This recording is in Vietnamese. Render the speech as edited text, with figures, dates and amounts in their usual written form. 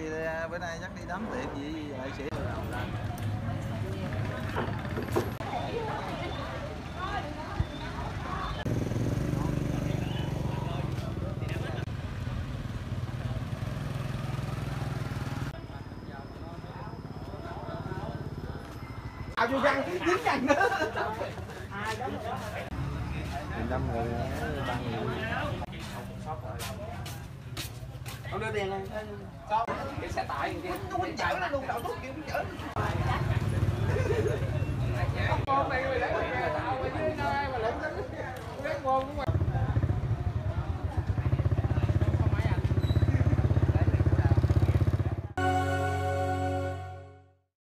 gì bữa nay chắc đi đám tiệc gì vậy sĩ đầu ra. Tao vô răng dính răng nữa. Ông đưa tiền này. Cái xe tải kia. Nó quên chở nó luôn, đậu thuốc kia cũng chở.